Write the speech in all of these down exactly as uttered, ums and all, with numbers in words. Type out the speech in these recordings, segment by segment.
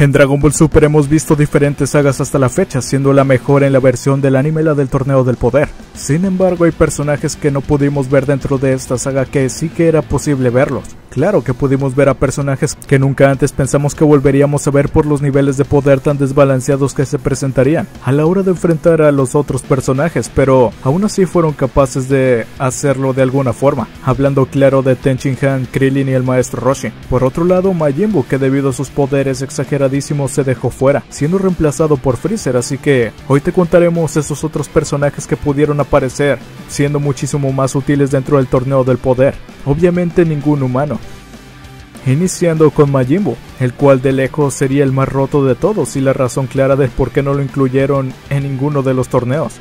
En Dragon Ball Super hemos visto diferentes sagas hasta la fecha, siendo la mejor en la versión del anime la del Torneo del Poder. Sin embargo, hay personajes que no pudimos ver dentro de esta saga que sí que era posible verlos. Claro que pudimos ver a personajes que nunca antes pensamos que volveríamos a ver por los niveles de poder tan desbalanceados que se presentarían a la hora de enfrentar a los otros personajes, pero aún así fueron capaces de hacerlo de alguna forma, hablando claro de Tenshinhan, Krillin y el Maestro Roshi. Por otro lado, Majin Buu, que debido a sus poderes exageradísimos se dejó fuera, siendo reemplazado por Freezer, así que hoy te contaremos esos otros personajes que pudieron aparecer, siendo muchísimo más útiles dentro del Torneo del Poder, obviamente ningún humano. Iniciando con Majin Buu, el cual de lejos sería el más roto de todos y la razón clara del por qué no lo incluyeron en ninguno de los torneos,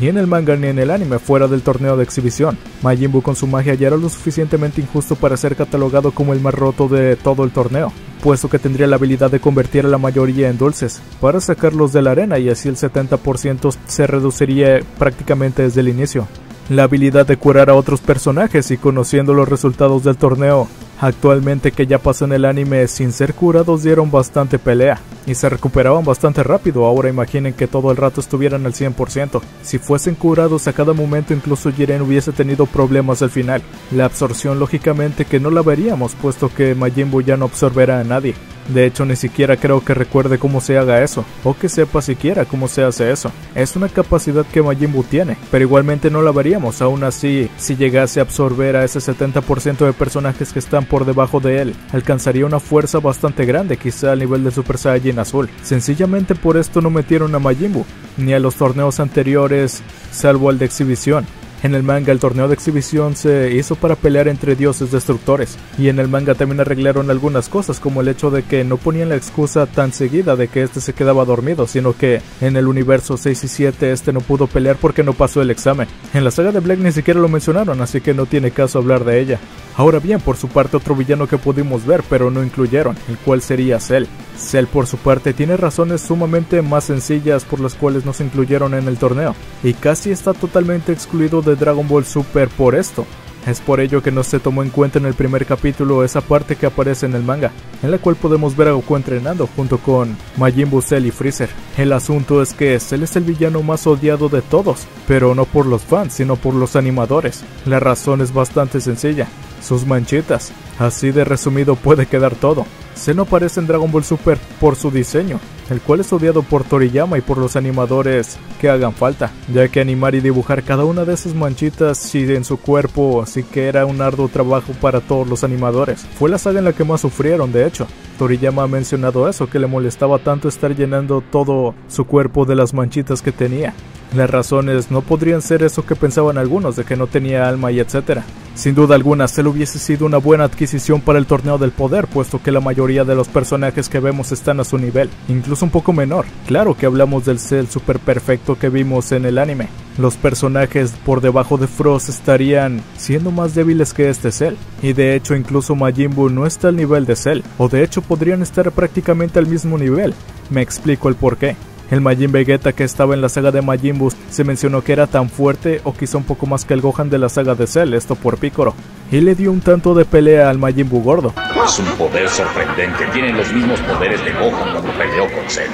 ni en el manga ni en el anime fuera del torneo de exhibición. Majin Buu con su magia ya era lo suficientemente injusto para ser catalogado como el más roto de todo el torneo, puesto que tendría la habilidad de convertir a la mayoría en dulces para sacarlos de la arena, y así el setenta por ciento se reduciría prácticamente desde el inicio. La habilidad de curar a otros personajes, y conociendo los resultados del torneo actualmente que ya pasó en el anime, sin ser curados dieron bastante pelea y se recuperaban bastante rápido. Ahora imaginen que todo el rato estuvieran al cien por ciento. Si fuesen curados a cada momento, incluso Jiren hubiese tenido problemas al final. La absorción lógicamente que no la veríamos, puesto que Majin Buu ya no absorberá a nadie. De hecho, ni siquiera creo que recuerde cómo se haga eso, o que sepa siquiera cómo se hace eso. Es una capacidad que Majin Buu tiene, pero igualmente no la veríamos. Aún así, si llegase a absorber a ese setenta por ciento de personajes que están por debajo de él, alcanzaría una fuerza bastante grande, quizá al nivel de Super Saiyan Azul. Sencillamente por esto no metieron a Majin Buu, ni a los torneos anteriores, salvo al de exhibición. En el manga el torneo de exhibición se hizo para pelear entre dioses destructores, y en el manga también arreglaron algunas cosas, como el hecho de que no ponían la excusa tan seguida de que este se quedaba dormido, sino que en el universo seis y siete este no pudo pelear porque no pasó el examen. En la saga de Black ni siquiera lo mencionaron, así que no tiene caso hablar de ella. Ahora bien, por su parte otro villano que pudimos ver pero no incluyeron, el cual sería Cell. Cell por su parte tiene razones sumamente más sencillas por las cuales no se incluyeron en el torneo, y casi está totalmente excluido de Dragon Ball Super por esto. Es por ello que no se tomó en cuenta en el primer capítulo esa parte que aparece en el manga, en la cual podemos ver a Goku entrenando junto con Majin Buu, Cell y Freezer. El asunto es que Cell es el villano más odiado de todos, pero no por los fans, sino por los animadores. La razón es bastante sencilla: sus manchitas. Así de resumido puede quedar todo. Cell no aparece en Dragon Ball Super por su diseño, el cual es odiado por Toriyama y por los animadores que hagan falta, ya que animar y dibujar cada una de esas manchitas y en su cuerpo, así que era un arduo trabajo para todos los animadores. Fue la saga en la que más sufrieron, de hecho. Toriyama ha mencionado eso, que le molestaba tanto estar llenando todo su cuerpo de las manchitas que tenía. Las razones no podrían ser eso que pensaban algunos, de que no tenía alma y etcétera. Sin duda alguna, Cell hubiese sido una buena adquisición para el Torneo del Poder, puesto que la mayoría de los personajes que vemos están a su nivel, incluso un poco menor. Claro que hablamos del Cell semiperfecto que vimos en el anime. Los personajes por debajo de Frost estarían siendo más débiles que este Cell, y de hecho incluso Majin Buu no está al nivel de Cell, o de hecho podrían estar prácticamente al mismo nivel. Me explico el porqué. El Majin Vegeta que estaba en la saga de Majin Buu se mencionó que era tan fuerte o quizá un poco más que el Gohan de la saga de Cell, esto por Piccolo, y le dio un tanto de pelea al Majin Buu gordo. Es un poder sorprendente, tiene los mismos poderes de Gohan cuando peleó con Cell,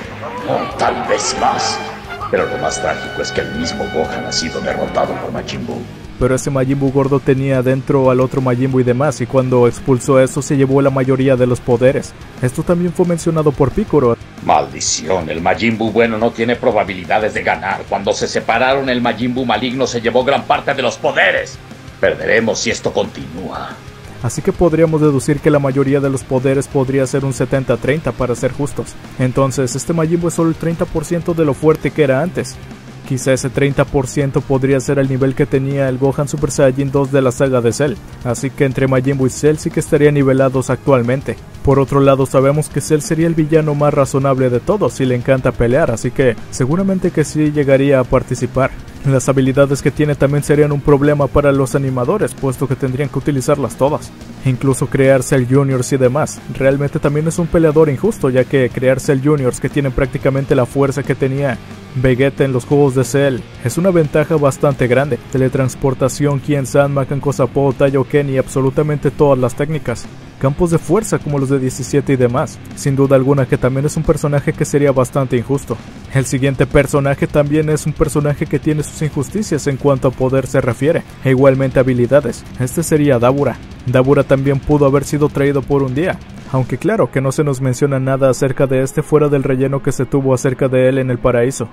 o tal vez más. Pero lo más trágico es que el mismo Gohan ha sido derrotado por Majin Buu. Pero ese Majin Buu gordo tenía dentro al otro Majin Buu y demás, y cuando expulsó eso se llevó la mayoría de los poderes. Esto también fue mencionado por Piccolo. Maldición, el Majin Buu bueno no tiene probabilidades de ganar. Cuando se separaron, el Majin Buu maligno se llevó gran parte de los poderes. Perderemos si esto continúa. Así que podríamos deducir que la mayoría de los poderes podría ser un setenta a treinta para ser justos. Entonces este Majin Buu es solo el treinta por ciento de lo fuerte que era antes. Quizá ese treinta por ciento podría ser el nivel que tenía el Gohan Super Saiyan dos de la saga de Cell, así que entre Majin Buu y Cell sí que estarían nivelados actualmente. Por otro lado, sabemos que Cell sería el villano más razonable de todos y le encanta pelear, así que seguramente que sí llegaría a participar. Las habilidades que tiene también serían un problema para los animadores, puesto que tendrían que utilizarlas todas, incluso crear Cell Juniors y demás. Realmente también es un peleador injusto, ya que crear Cell Juniors que tienen prácticamente la fuerza que tenía Vegeta en los juegos de Cell es una ventaja bastante grande. Teletransportación, Kienzan, Makankosappo, Tayo Ken y absolutamente todas las técnicas. campos de fuerza como los de diecisiete y demás, sin duda alguna que también es un personaje que sería bastante injusto. El siguiente personaje también es un personaje que tiene sus injusticias en cuanto a poder se refiere, e igualmente habilidades, este sería Dabura. Dabura también pudo haber sido traído por un día, aunque claro que no se nos menciona nada acerca de este fuera del relleno que se tuvo acerca de él en el paraíso.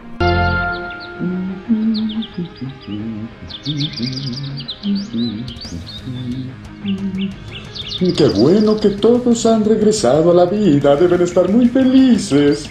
Qué bueno que todos han regresado a la vida, deben estar muy felices.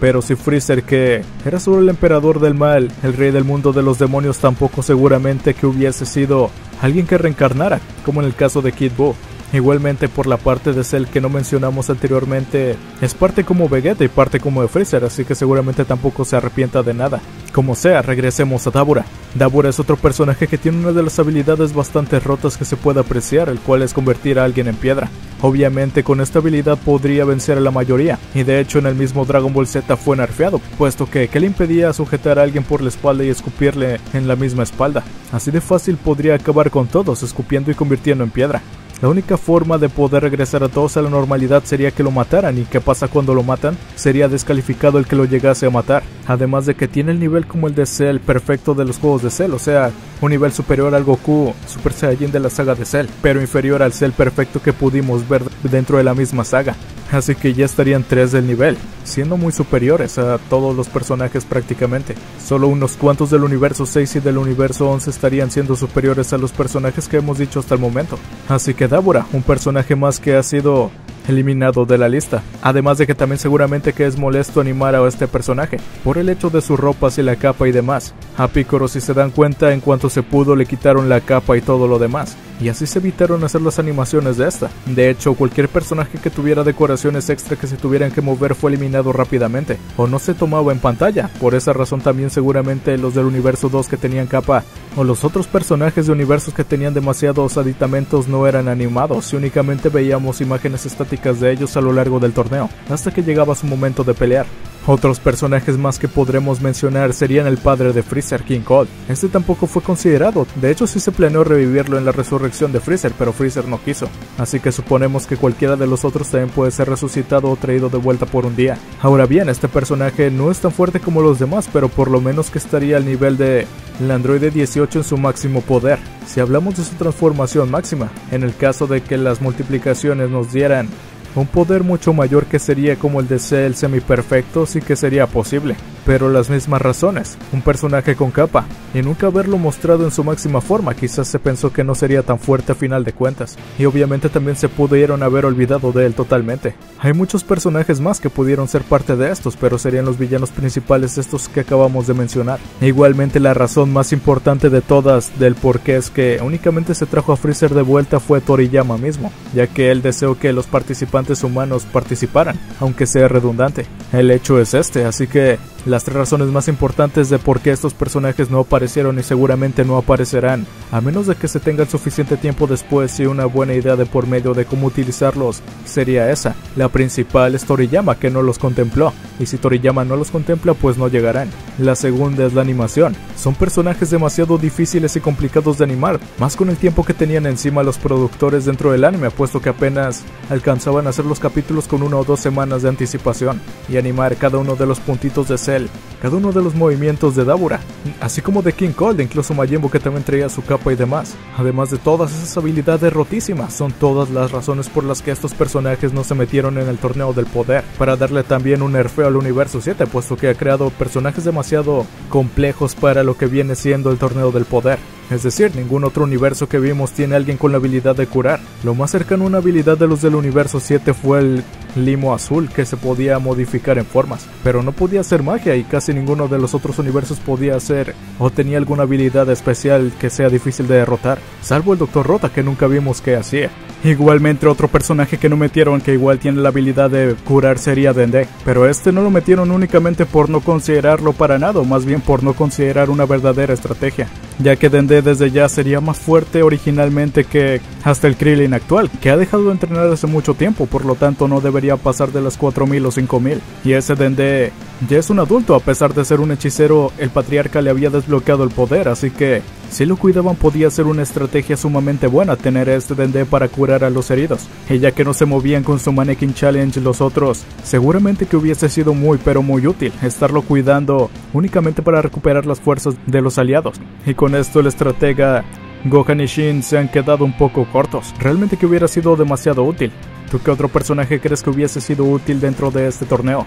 Pero si Freezer, que era solo el emperador del mal, el rey del mundo de los demonios, tampoco seguramente que hubiese sido alguien que reencarnara, como en el caso de Kid Boo. Igualmente por la parte de Cell que no mencionamos anteriormente, es parte como Vegeta y parte como de Freezer, así que seguramente tampoco se arrepienta de nada. Como sea, regresemos a Dabura. Dabura es otro personaje que tiene una de las habilidades bastante rotas que se puede apreciar, el cual es convertir a alguien en piedra. Obviamente con esta habilidad podría vencer a la mayoría, y de hecho en el mismo Dragon Ball Z fue nerfeado, puesto que ¿qué le impedía sujetar a alguien por la espalda y escupirle en la misma espalda? Así de fácil podría acabar con todos, escupiendo y convirtiendo en piedra. La única forma de poder regresar a todos a la normalidad sería que lo mataran, y ¿qué pasa cuando lo matan? Sería descalificado el que lo llegase a matar, además de que tiene el nivel como el de Cell perfecto de los juegos de Cell, o sea, un nivel superior al Goku Super Saiyan de la saga de Cell, pero inferior al Cell perfecto que pudimos ver dentro de la misma saga. Así que ya estarían tres del nivel, siendo muy superiores a todos los personajes prácticamente. Solo unos cuantos del universo seis y del universo once estarían siendo superiores a los personajes que hemos dicho hasta el momento. Así que Dabura, un personaje más que ha sido eliminado de la lista, además de que también seguramente que es molesto animar a este personaje, por el hecho de sus ropas y la capa y demás. A Piccolo, si se dan cuenta, en cuanto se pudo le quitaron la capa y todo lo demás, y así se evitaron hacer las animaciones de esta. De hecho, cualquier personaje que tuviera decoraciones extra que se tuvieran que mover fue eliminado rápidamente, o no se tomaba en pantalla. Por esa razón también seguramente los del universo dos que tenían capa, o los otros personajes de universos que tenían demasiados aditamentos no eran animados, y únicamente veíamos imágenes estáticas de ellos a lo largo del torneo, hasta que llegaba su momento de pelear. Otros personajes más que podremos mencionar serían el padre de Freezer, King Cold. Este tampoco fue considerado, de hecho sí se planeó revivirlo en la resurrección de Freezer, pero Freezer no quiso. Así que suponemos que cualquiera de los otros también puede ser resucitado o traído de vuelta por un día. Ahora bien, este personaje no es tan fuerte como los demás, pero por lo menos que estaría al nivel de el androide dieciocho en su máximo poder, si hablamos de su transformación máxima, en el caso de que las multiplicaciones nos dieran un poder mucho mayor que sería como el de Cell semiperfecto, sí que sería posible, pero las mismas razones, un personaje con capa, y nunca haberlo mostrado en su máxima forma, quizás se pensó que no sería tan fuerte a final de cuentas, y obviamente también se pudieron haber olvidado de él totalmente. Hay muchos personajes más que pudieron ser parte de estos, pero serían los villanos principales estos que acabamos de mencionar. Igualmente la razón más importante de todas del por qué es que únicamente se trajo a Freezer de vuelta fue Toriyama mismo, ya que él deseó que los participantes humanos participaran, aunque sea redundante. El hecho es este, así que las tres razones más importantes de por qué estos personajes no aparecieron y seguramente no aparecerán, a menos de que se tenga el suficiente tiempo después y una buena idea de por medio de cómo utilizarlos, sería esa. La principal es Toriyama, que no los contempló, y si Toriyama no los contempla, pues no llegarán. La segunda es la animación. Son personajes demasiado difíciles y complicados de animar, más con el tiempo que tenían encima los productores dentro del anime, puesto que apenas alcanzaban a hacer los capítulos con una o dos semanas de anticipación, y animar cada uno de los puntitos de Cell, cada uno de los movimientos de Dabura, así como de King Cold, incluso Majin Buu, que también traía su capa y demás, además de todas esas habilidades rotísimas, son todas las razones por las que estos personajes no se metieron en el Torneo del Poder, para darle también un nerfeo al Universo siete, puesto que ha creado personajes demasiado complejos para lo que viene siendo el Torneo del Poder. Es decir, ningún otro universo que vimos tiene alguien con la habilidad de curar. Lo más cercano a una habilidad de los del universo siete fue el limo azul, que se podía modificar en formas, pero no podía hacer magia, y casi ninguno de los otros universos podía hacer o tenía alguna habilidad especial que sea difícil de derrotar, salvo el Doctor Rota, que nunca vimos qué hacía. Igualmente otro personaje que no metieron que igual tiene la habilidad de curar sería Dende, pero este no lo metieron únicamente por no considerarlo para nada, o más bien por no considerar una verdadera estrategia, ya que Dende desde ya sería más fuerte originalmente que hasta el Krillin actual, que ha dejado de entrenar hace mucho tiempo, por lo tanto no debería pasar de las cuatro mil o cinco mil, y ese Dende Ya es un adulto, a pesar de ser un hechicero, el patriarca le había desbloqueado el poder, así que si lo cuidaban podía ser una estrategia sumamente buena tener a este Dende para curar a los heridos. Y ya que no se movían con su Mannequin Challenge los otros, seguramente que hubiese sido muy pero muy útil estarlo cuidando únicamente para recuperar las fuerzas de los aliados. Y con esto el estratega Gohan y Shin se han quedado un poco cortos, realmente que hubiera sido demasiado útil. ¿Tú qué otro personaje crees que hubiese sido útil dentro de este torneo?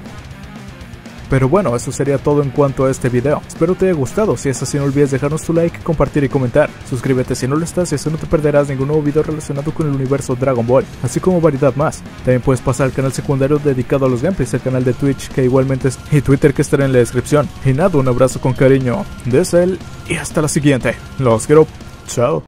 Pero bueno, eso sería todo en cuanto a este video. Espero te haya gustado, si es así no olvides dejarnos tu like, compartir y comentar. Suscríbete si no lo estás y así no te perderás ningún nuevo video relacionado con el universo Dragon Ball, así como variedad más. También puedes pasar al canal secundario dedicado a los gameplays, el canal de Twitch que igualmente es, y Twitter que estará en la descripción. Y nada, un abrazo con cariño de Cell y hasta la siguiente. Los quiero, chao.